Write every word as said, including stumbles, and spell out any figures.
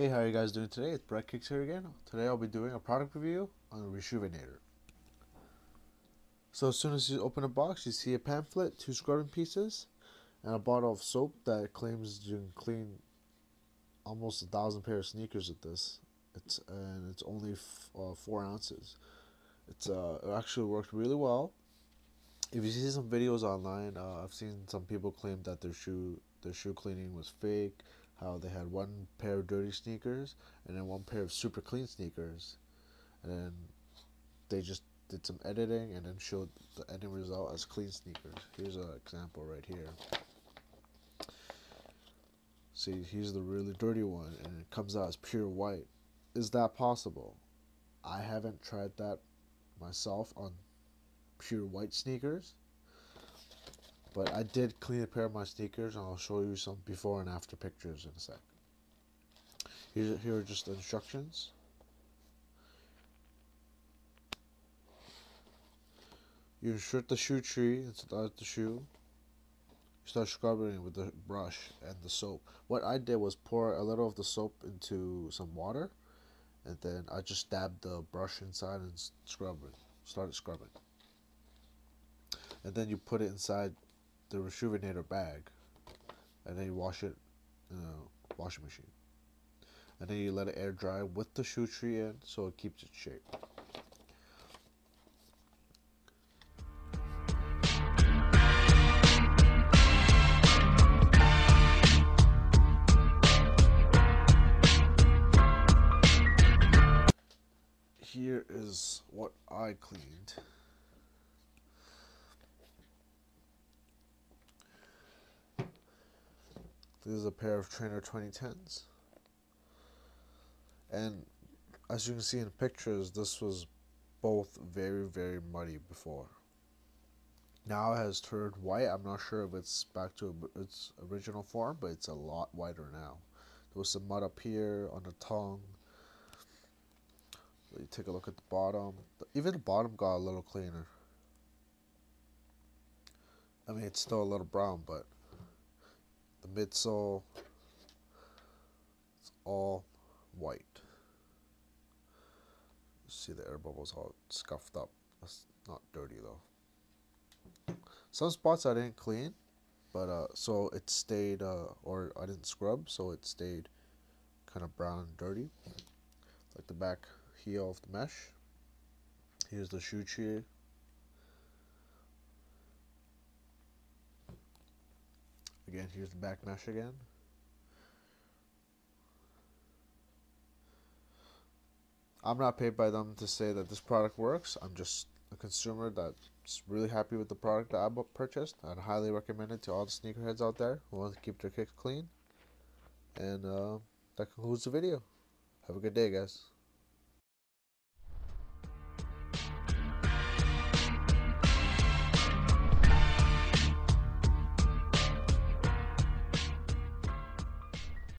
Hey, how are you guys doing today? It's BrightKicks here again. Today I'll be doing a product review on Reshoevn eight r. So as soon as you open a box, you see a pamphlet, two scrubbing pieces, and a bottle of soap that claims you can clean almost a thousand pair of sneakers with this. It's and it's only f uh, four ounces. It's uh, it actually worked really well. If you see some videos online, uh, I've seen some people claim that their shoe their shoe cleaning was fake. How they had one pair of dirty sneakers and then one pair of super clean sneakers, and then they just did some editing and then showed the ending result as clean sneakers. Here's an example right here. See, here's the really dirty one and it comes out as pure white. Is that possible? I haven't tried that myself on pure white sneakers, but I did clean a pair of my sneakers, and I'll show you some before and after pictures in a sec. Here, here are just the instructions. You insert the shoe tree inside the shoe. You start scrubbing it with the brush and the soap. What I did was pour a little of the soap into some water, and then I just dabbed the brush inside and scrubbed, started scrubbing. And then you put it inside the Reshoevn eight r bag, and then you wash it in a washing machine, and then you let it air dry with the shoe tree in so it keeps its shape. Here is what I cleaned. This is a pair of Trainer twenty tens, and as you can see in pictures, this was both very very muddy before. Now it has turned white. I'm not sure if it's back to its original form, but it's a lot whiter now. There was some mud up here on the tongue. You take a look at the bottom. Even the bottom got a little cleaner. I mean, it's still a little brown, but the midsole, it's all white. You see the air bubbles all scuffed up. That's not dirty though. Some spots I didn't clean, but uh, so it stayed, uh, or I didn't scrub, so it stayed kind of brown and dirty. It's like the back heel of the mesh. Here's the shoe tree. Again, here's the back mesh again. I'm not paid by them to say that this product works. I'm just a consumer that's really happy with the product that I purchased. I'd highly recommend it to all the sneakerheads out there who want to keep their kicks clean. And uh, that concludes the video. Have a good day, guys.